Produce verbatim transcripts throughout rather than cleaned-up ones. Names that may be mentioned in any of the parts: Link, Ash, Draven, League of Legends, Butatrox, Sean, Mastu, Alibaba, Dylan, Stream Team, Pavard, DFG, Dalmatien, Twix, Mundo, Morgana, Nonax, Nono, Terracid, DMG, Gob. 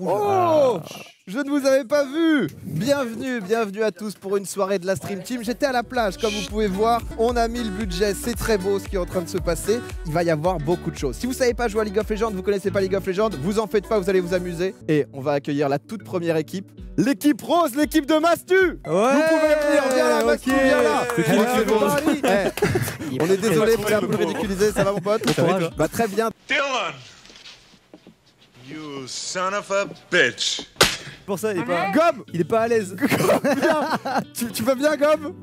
Oh, je ne vous avais pas vu. Bienvenue, bienvenue à tous pour une soirée de la Stream Team. J'étais à la plage, comme vous pouvez voir. On a mis le budget, c'est très beau ce qui est en train de se passer. Il va y avoir beaucoup de choses. Si vous ne savez pas jouer à League of Legends, vous ne connaissez pas League of Legends, vous en faites pas, vous allez vous amuser. Et on va accueillir la toute première équipe, l'équipe rose, l'équipe de Mastu. Ouais, vous pouvez venir, viens là, Mastu, okay. Viens là. C'est qui l'équipe rose? hey. On est désolé pour un peu ridiculiser, ça va mon pote? Bah très bien. Dylan, you son of a bitch. Pour ça, il est pas... Gob, il est pas à l'aise. tu, tu vas bien, Gob?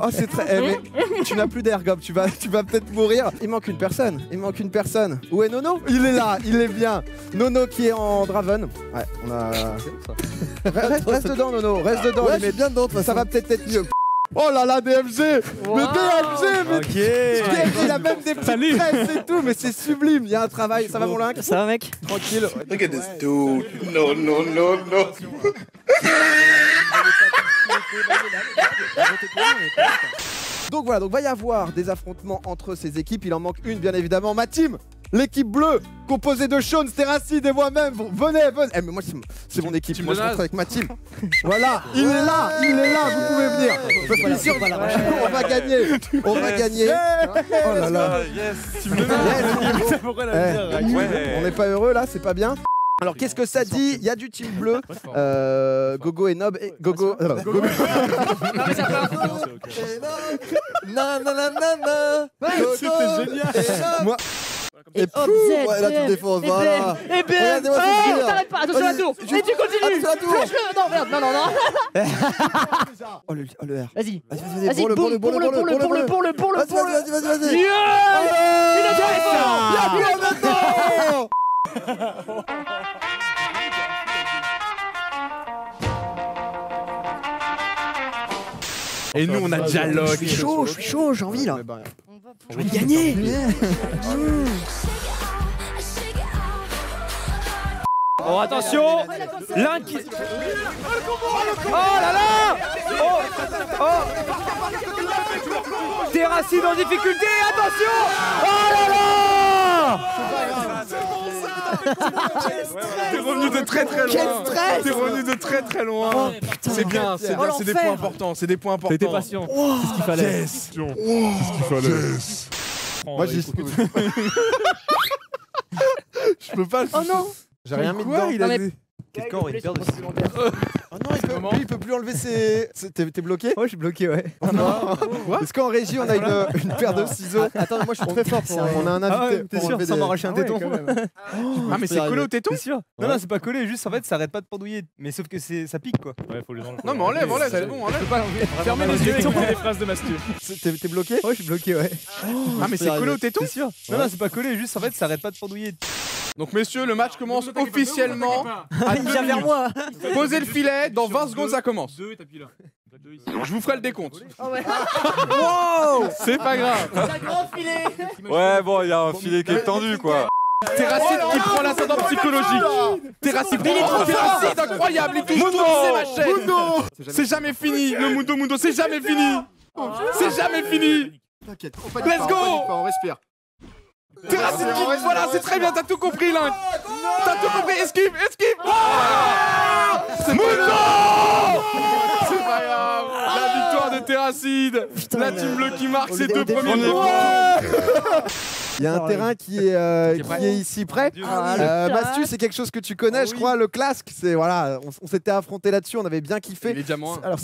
Oh, c'est très... Eh, mais tu n'as plus d'air, Gob. Tu vas, tu vas peut-être mourir. Il manque une personne. Il manque une personne. Où est Nono? Il est là. Il est bien. Nono qui est en Draven. Ouais, on a... Reste, reste dedans, Nono. Reste dedans. Ouais, mais bien dedans. Ça va peut-être être mieux. Oh là là, D M G! Wow. Mais D M G! Mais okay. D M G, il a même des petites tresses et tout, mais c'est sublime! Il y a un travail, ça va mon Link? Ça va mec? Tranquille. Look at this dude! Non, non, non, non! Donc voilà, donc va y avoir des affrontements entre ces équipes. Il en manque une, bien évidemment. Ma team, l'équipe bleue, composée de Sean, Terracid et moi-même. Venez, venez. Eh, mais moi, c'est mon équipe. Moi, je rentre avec ma team. Voilà, il est là, il est là. Vous pouvez venir. On va gagner. On va gagner. Oh là là. On n'est pas heureux là, c'est pas bien. Alors qu'est-ce que ça dit? Il y a du team bleu, euh, Gogo et Nob et Gogo. Non mais ça part. Non non non non non. C'était génial. Moi. Et pouf, là tu défonces, voilà. Et bien, oh, t'arrêtes pas, attention à la tour. Et tu continues. Non merde, non non non. Oh le R. Vas-y, vas-y, pour le pour le pour le pour le pour le pour le pour le. Vas-y, vas-y, vas-y, vas-y. Il a et nous on a dialogue. Je suis chaud, je suis chaud, j'ai envie là. Je vais gagner. Oh attention, l'un qui... Oh là là. Oh, oh. Terracid en difficulté, attention. Oh là là. T'es revenu de très très loin. T'es revenu de très très loin. C'est bien, c'est bien, c'est des points importants, c'est des points importants. T'étais patient. C'est ce qu'il fallait. C'est ce qu'il fallait. Moi j'y suis. Je peux pas le. Oh non. J'ai rien mis dedans. Il a dit. Quelqu'un aurait une paire de supplémentaires. Oh non, il peut, lui, il peut plus enlever ses... T'es bloqué? Ouais, je suis bloqué, ouais. Oh non. Parce qu'en régie, on a une, une paire de ciseaux. Attends, moi je suis très fort pour... On a un invité. T'es sûr, sans m'arracher un téton? Ah mais c'est collé au téton? Non, non, c'est pas collé, juste en fait, ça arrête pas de pendouiller. Mais sauf que ça pique, quoi. Ouais, faut les enlever. Non mais enlève, enlève, c'est bon, enlève. Fermez les yeux et écoutez les phrases de Mastu. T'es bloqué? Ouais, je suis bloqué, ouais. Ah mais c'est collé au téton? Non, non, c'est pas collé, juste en fait, ça arrête pas de pendouiller. Donc messieurs, le match commence officiellement à deux minutes. Posez le filet, dans vingt secondes ça commence. Je vous ferai le décompte. Wow, c'est pas grave. Ouais bon, il y a un filet qui est tendu quoi. Terracid qui prend l'ascendant psychologique. Terracid, Terracid incroyable, il touche toutes ses machettes. C'est jamais fini, le Mundo Mundo, c'est jamais fini. C'est jamais fini. Let's go. On respire. Terracid, voilà, c'est très bien, t'as tout compris, Link. T'as tout compris, esquive, esquive. Oh Mundo. C'est pas grave, la victoire de Terracid. La team bleue qui marque ses deux premiers points. Il y a un terrain qui est, euh, qui est ici près. Euh, Mastu, c'est quelque chose que tu connais, je crois. Le Clask, c'est voilà, on, on s'était affronté là-dessus, on avait bien kiffé. Les diamants. Alors,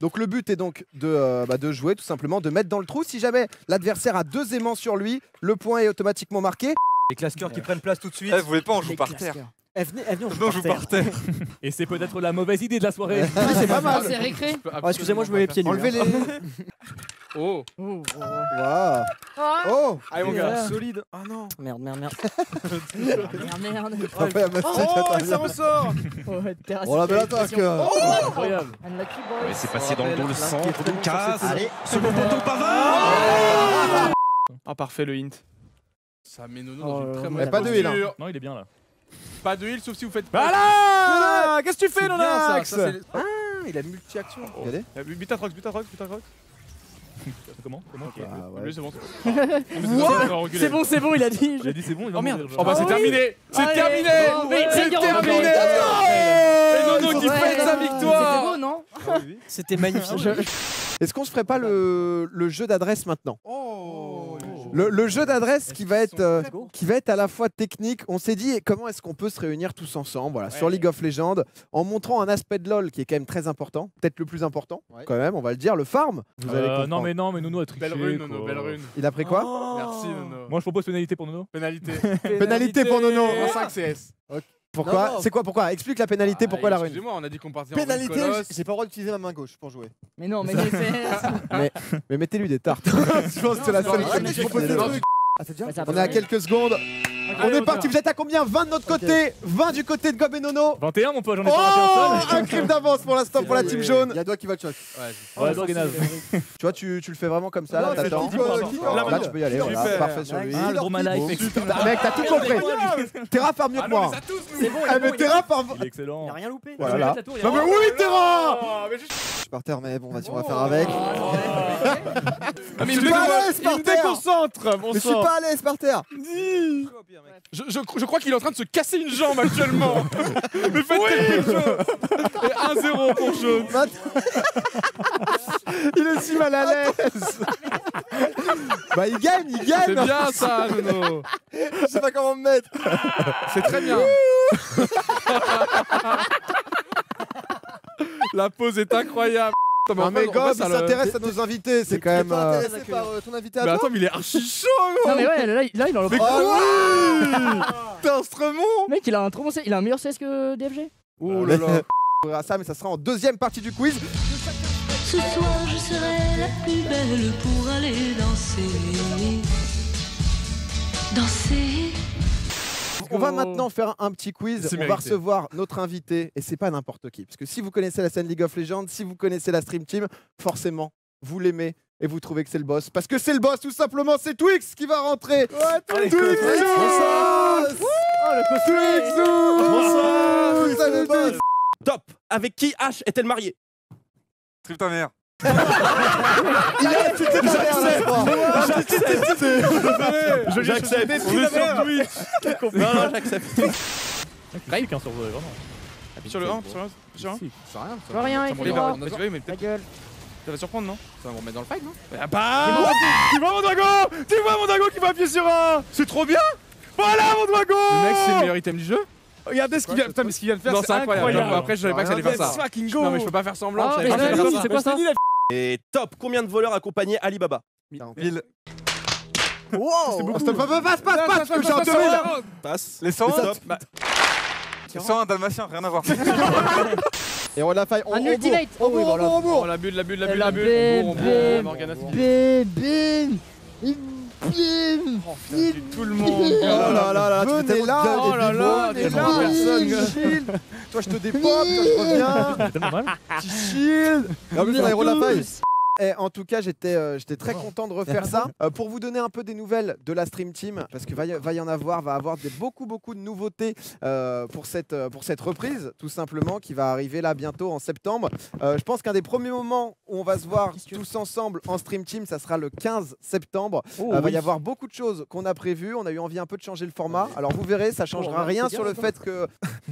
donc le but est donc de, euh, bah, de jouer tout simplement, de mettre dans le trou. Si jamais l'adversaire a deux aimants sur lui, le point est automatiquement marqué. Les claskeurs ouais. qui prennent place tout de suite. Eh, vous voulez pas, on joue par terre. Eh, venez, eh, venez, on joue, non, par, joue terre. par terre. Et c'est peut-être la mauvaise idée de la soirée. Ouais. Oui, c'est pas mal. C'est récré. Oh, excusez-moi, je mets les pieds nus. Enlevez les. Oh. Oh. Wow. Oh. Allez mon gars, solide. Ah oh, non. Merde, merde, merde. merde, merde. Oh, oh, ça ressort. On la belle attaque. Incroyable. Mais c'est passé dans le dos, le centre de casse. Allez, second poteau pavard. Ah parfait le hint. Ça met Nono dans une très mauvaise posture. Non, il est bien là. Pas de heal sauf si vous faites pas. Voilà. Qu'est-ce que tu fais Nonax? Ah, il a multi-action. Regardez. Butatrox, Butatrox, Butatrox. Comment Comment okay. Ah ouais. C'est bon, c'est bon, c'est bon, il a dit. Il a dit c'est bon, il a dit. Oh merde. Oh bah c'est terminé. C'est terminé. C'est terminé. Et Nono qui fait sa victoire. C'était beau, non? C'était magnifique. Est-ce qu'on se ferait pas le, le jeu d'adresse maintenant? Oh, le, le jeu d'adresse qui va être euh, qui va être à la fois technique. On s'est dit comment est-ce qu'on peut se réunir tous ensemble, voilà, ouais, sur League of Legends, en montrant un aspect de LoL qui est quand même très important, peut-être le plus important, ouais, quand même. On va le dire, le farm. Vous euh, allez comprendre. Non mais non mais Nono a triché. Belle rune, Nono, belle rune. Il a pris quoi? Oh. Merci Nono. Moi je propose pénalité pour Nono. Pénalité. Pénalité, pénalité pour Nono. vingt-cinq C S. Okay. Pourquoi? C'est quoi? Pourquoi? Explique la pénalité, ah, pourquoi la rune? Excusez-moi, on a dit qu'on partait en pénalité, j'ai pas le droit d'utiliser ma main gauche pour jouer. Mais non, mais mais, mais mettez-lui des tartes. Je pense que c'est la seule chose. On est à quelques secondes. Okay, on allez, est parti, vous êtes à combien? vingt de notre côté, okay. vingt du côté de Gob et Nono. vingt et un mon pote, j'en ai pas oh un crime d'avance pour l'instant pour la team jaune. Il y a toi qui va te choc. Ouais, ouais, tu vois, tu, tu le fais vraiment comme ça, là, t'attends. Là, tu peux y aller, voilà, parfait sur lui. Mec, t'as tout compris. Terra farm mieux que moi. Mais Terra farm... Il est excellent. Il a rien loupé. Voilà. Non mais oui, Terra! Je suis par terre, mais bon, on va faire avec. Je suis pas à l'aise par terre. Je suis pas à l'aise par terre. Je, je, je crois qu'il est en train de se casser une jambe actuellement. Mais faites quelque chose. Et un zéro pour Jaune. Il est si mal à l'aise. Bah il gagne, il gagne. C'est bien ça, Nono. Je sais pas comment me mettre. C'est très bien. La pause est incroyable. Non, non mais Gob, ça s'intéresse à nos invités, c'est quand même... Euh... Par, euh, ton invité à mais toi? Attends, mais il est archi chaud. Non mais ouais, là, là il en a... Mais quoi? T'as un stremont. Mec, il a un trop bon C S, il a un meilleur C S que D F G. Oh là là. On verra ça, mais ça sera en deuxième partie du quiz. Ce soir, je serai la plus belle pour aller danser. Danser. On va maintenant faire un petit quiz, on va recevoir notre invité, et c'est pas n'importe qui, parce que si vous connaissez la scène League of Legends, si vous connaissez la Stream Team, forcément, vous l'aimez et vous trouvez que c'est le boss, parce que c'est le boss tout simplement, c'est Twix qui va rentrer. Ouais, Twix, Twix, Twix, Twix. Top. Avec qui Ash est-elle mariée? Trip ta mère. Il a insulté ta mère là, je crois. J'accepte. J'accepte. On est sur Twitch. Non, non, j'accepte. Rail qu'un sur deux, vraiment. Appuie sur le un, sur le un. Sur le un. Sur rien. Sur rien, il fait ta gueule. Ça va surprendre, non? Ça va me remettre dans le fight, non? Ah bah! Tu vois mon Drago? Tu vois mon Drago qui va appuyer sur un? C'est trop bien! Voilà mon Drago! Le mec, c'est le meilleur item du jeu. Regardez ce qu'il vient, putain, mais ce qu'il vient de faire, c'est incroyable. Après, je savais pas que ça allait faire ça. Non, mais je peux pas faire semblant. C'est quoi ça? Et top, combien de voleurs accompagnés Alibaba? mille. Wow! C'est beaucoup. Passe, passe, passe, passe, j'ai entendu. Passe. Les cent un, top. cent un Dalmatien, rien à voir. Et on l'a failli. Un ultimate. On bourre, on la bulle, la bulle, la bulle, la bulle. On bourre, Morgana. Bim, bim. Bim! Oh, tout le monde! Oh là là là! Venez là! Oh là là! T'es là! Personne! Toi je te dépop, toi je reviens! T'es normal? Tu shield! En plus on a héros de la paille! Et en tout cas, j'étais euh, très content de refaire ça. Euh, pour vous donner un peu des nouvelles de la Stream Team, parce qu'il va, va y en avoir, va avoir des, beaucoup, beaucoup de nouveautés euh, pour, cette, pour cette reprise, tout simplement, qui va arriver là bientôt en septembre. Euh, je pense qu'un des premiers moments où on va se voir tous ensemble en Stream Team, ça sera le quinze septembre. Oh, euh, oui. Va y avoir beaucoup de choses qu'on a prévues. On a eu envie un peu de changer le format. Alors vous verrez, ça changera oh, rien sur le fait que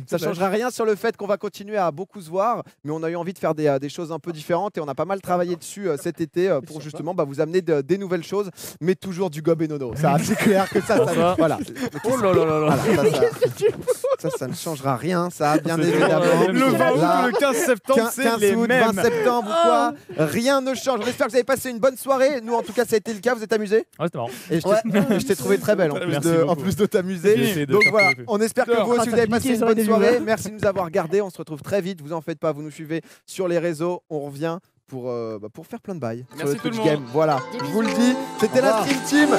ça changera rien sur le fait qu'on va continuer à beaucoup se voir, mais on a eu envie de faire des, des choses un peu différentes et on a pas mal travaillé dessus. Euh, cet été pour justement bah, vous amener de, des nouvelles choses, mais toujours du Gob et Nono. Ça, c'est clair que ça, ça, ça. Voilà. Oh là là là là. Voilà, ça, ça, ça, ça ne changera rien, ça, bien évidemment. Le vingt août, le quinze septembre, c'est les août, mêmes. vingt septembre ou quoi, rien ne change. On espère que vous avez passé une bonne soirée. Nous, en tout cas, ça a été le cas. Vous êtes amusés? Ouais, c'était marrant. Et je t'ai ouais. trouvé très belle en plus de, en plus de t'amuser. Donc voilà, on espère que vous aussi, vous avez passé une bonne soirée. Merci de nous avoir regardés. On se retrouve très vite. Vous en faites pas, vous nous suivez sur les réseaux. On revient. Pour, euh, bah pour faire plein de bails sur le Twitch Game. Voilà, je vous le dis, c'était la Stream Team.